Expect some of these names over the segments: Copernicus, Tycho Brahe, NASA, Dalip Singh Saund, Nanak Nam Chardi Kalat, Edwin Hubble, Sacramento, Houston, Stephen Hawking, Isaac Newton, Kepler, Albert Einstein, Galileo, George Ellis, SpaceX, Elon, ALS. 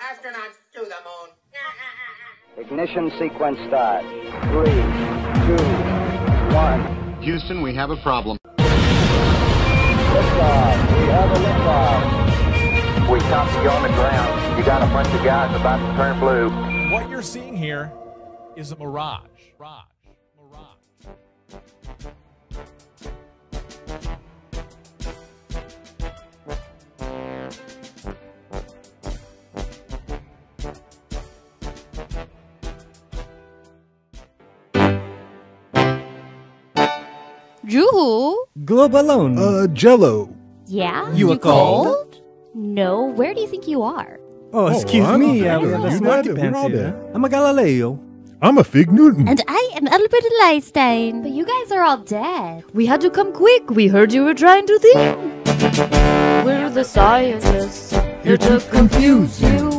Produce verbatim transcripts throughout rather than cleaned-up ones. Astronauts to the moon. Ignition sequence start. Three, two, one. Houston, we have a problem. Liftoff. We have a liftoff. We copy you on the ground. You got a bunch of guys about to turn blue. What you're seeing here is a mirage. Mirage. Mirage. Juhu? Globe alone. Uh, Jello. Yeah? You, you are cold? cold? No, where do you think you are? Oh, excuse oh, me, I wear a smarty pants here. I'm a Galileo. I'm a Fig Newton. And I am Albert Einstein. But you guys are all dead. We had to come quick. We heard you were trying to think. We're the scientists here to confuse you.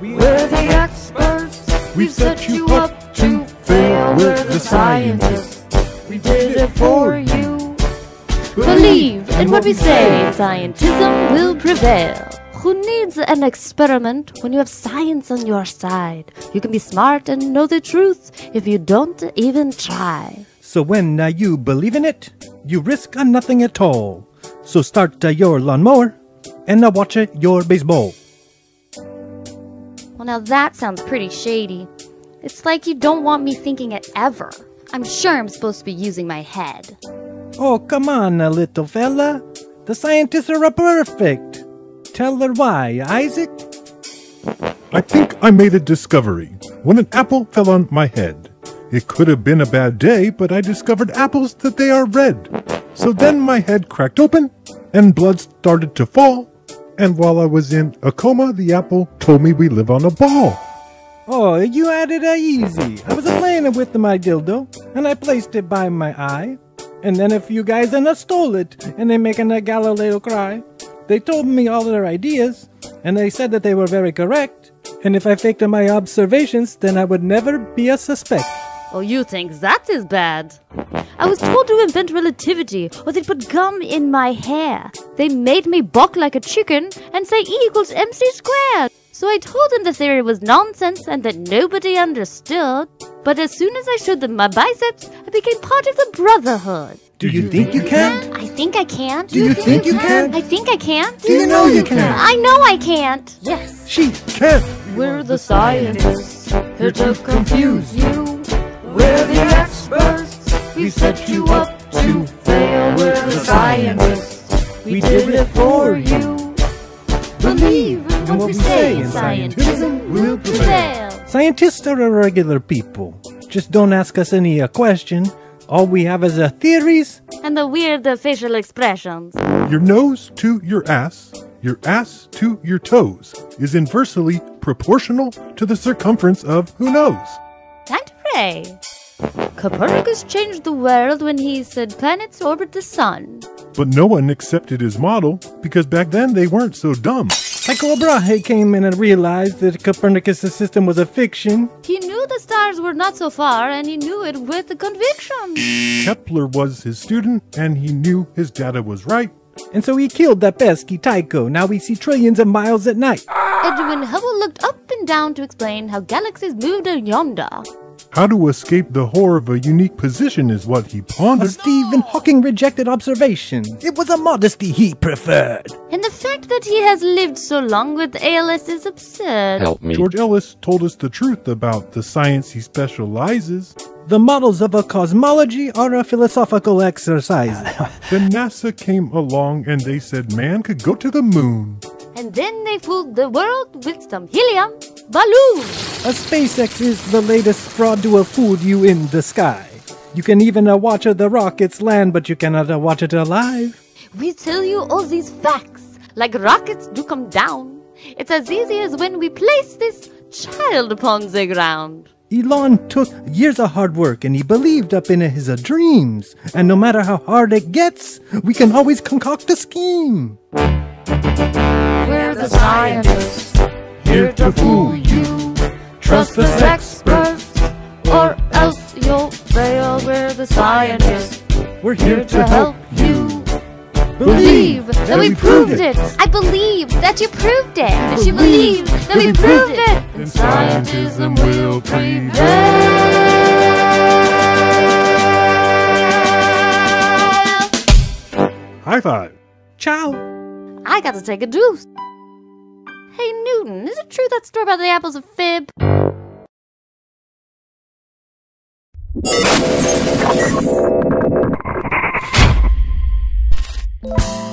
We're the experts. We've set you up to fail. We're the scientists. We did it for you. Believe in what we say. Scientism will prevail. Who needs an experiment when you have science on your side? You can be smart and know the truth if you don't even try. So when uh, you believe in it, you risk uh, nothing at all. So start uh, your lawnmower and uh, watch uh, your baseball. Well, now that sounds pretty shady. It's like you don't want me thinking it ever. I'm sure I'm supposed to be using my head. Oh, come on, little fella. The scientists are perfect. Tell her why, Isaac. I think I made a discovery when an apple fell on my head. It could have been a bad day, but I discovered apples that they are red. So then my head cracked open, and blood started to fall. And while I was in a coma, the apple told me we live on a ball. Oh, you had it uh, easy. I was uh, playing it with my dildo, and I placed it by my eye. And then a few guys and uh, stole it, and they making a Galileo cry. They told me all their ideas, and they said that they were very correct. And if I faked my observations, then I would never be a suspect. Oh, you think that is bad? I was told to invent relativity, or they put gum in my hair. They made me balk like a chicken and say E equals M C squared. So I told them the theory was nonsense and that nobody understood. But as soon as I showed them my biceps, I became part of the brotherhood. Do you think you can? I think I can. Do you think you can? I think I can. Do you know you can? I know I can't. Yes. She can't. We're the scientists here to confuse you. We're the experts. We set you up to fail. We're the scientists. We did it for you. Believe in what we say, and scientism will prevail. Scientists are irregular people. Just don't ask us any uh, question. All we have is uh, theories. And the weird uh, facial expressions. Your nose to your ass, your ass to your toes, is inversely proportional to the circumference of who knows. Time to pray. Copernicus changed the world when he said planets orbit the sun. But no one accepted his model, because back then they weren't so dumb. Tycho Brahe came in and realized that Copernicus' system was a fiction. He knew the stars were not so far, and he knew it with conviction. Kepler was his student, and he knew his data was right. And so he killed that pesky Tycho. Now we see trillions of miles at night. Edwin Hubble looked up and down to explain how galaxies moved yonder. How to escape the horror of a unique position is what he pondered. But Stephen Hawking rejected observation. It was a modesty he preferred. And the fact that he has lived so long with A L S is absurd. Help me. George Ellis told us the truth about the science he specializes. The models of a cosmology are a philosophical exercise. Then NASA came along and they said man could go to the moon. And then they fooled the world with some helium balloons. A SpaceX is the latest fraud to have fooled you in the sky. You can even uh, watch uh, the rockets land, but you cannot uh, watch it alive. We tell you all these facts, like rockets do come down. It's as easy as when we place this child upon the ground. Elon took years of hard work, and he believed up in his uh, dreams. And no matter how hard it gets, we can always concoct a scheme. We're the scientists, here to fool you. Trust us experts, or else you'll fail. We're the scientists. We're here to help you. believe that we proved it. I believe that you proved it. And you believe that we proved it. And scientism will prevail. High five. Ciao. I got to take a deuce. Hey Newton, is it true that story about the apple's a fib? You